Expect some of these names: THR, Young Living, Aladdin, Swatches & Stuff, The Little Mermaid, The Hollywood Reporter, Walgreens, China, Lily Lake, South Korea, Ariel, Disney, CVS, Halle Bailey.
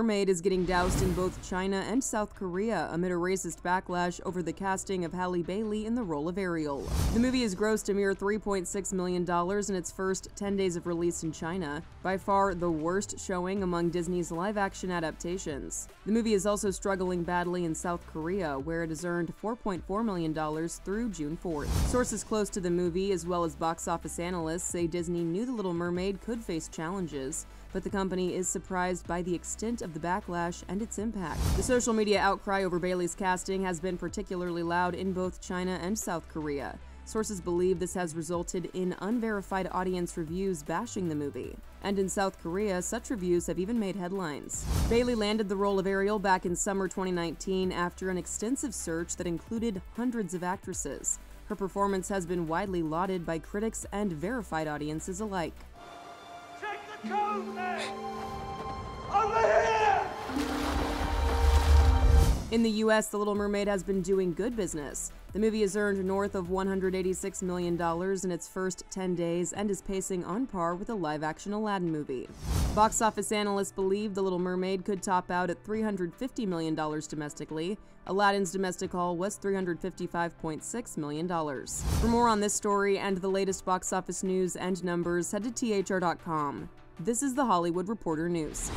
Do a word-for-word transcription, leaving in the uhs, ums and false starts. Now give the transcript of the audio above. Mermaid is getting doused in both China and South Korea amid a racist backlash over the casting of Halle Bailey in the role of Ariel. The movie has grossed a mere three point six million dollars in its first ten days of release in China, by far the worst showing among Disney's live-action adaptations. The movie is also struggling badly in South Korea, where it has earned four point four million dollars through June fourth. Sources close to the movie, as well as box office analysts, say Disney knew The Little Mermaid could face challenges, but the company is surprised by the extent of the backlash and its impact. The social media outcry over Bailey's casting has been particularly loud in both China and South Korea. Sources believe this has resulted in unverified audience reviews bashing the movie. And in South Korea, such reviews have even made headlines. Bailey landed the role of Ariel back in summer twenty nineteen after an extensive search that included hundreds of actresses. Her performance has been widely lauded by critics and verified audiences alike. Check the code name! Over here! In the U S, The Little Mermaid has been doing good business. The movie has earned north of one hundred eighty-six million dollars in its first ten days and is pacing on par with a live-action Aladdin movie. Box office analysts believe The Little Mermaid could top out at three hundred fifty million dollars domestically. Aladdin's domestic haul was three hundred fifty-five point six million dollars. For more on this story and the latest box office news and numbers, head to T H R dot com. This is The Hollywood Reporter News.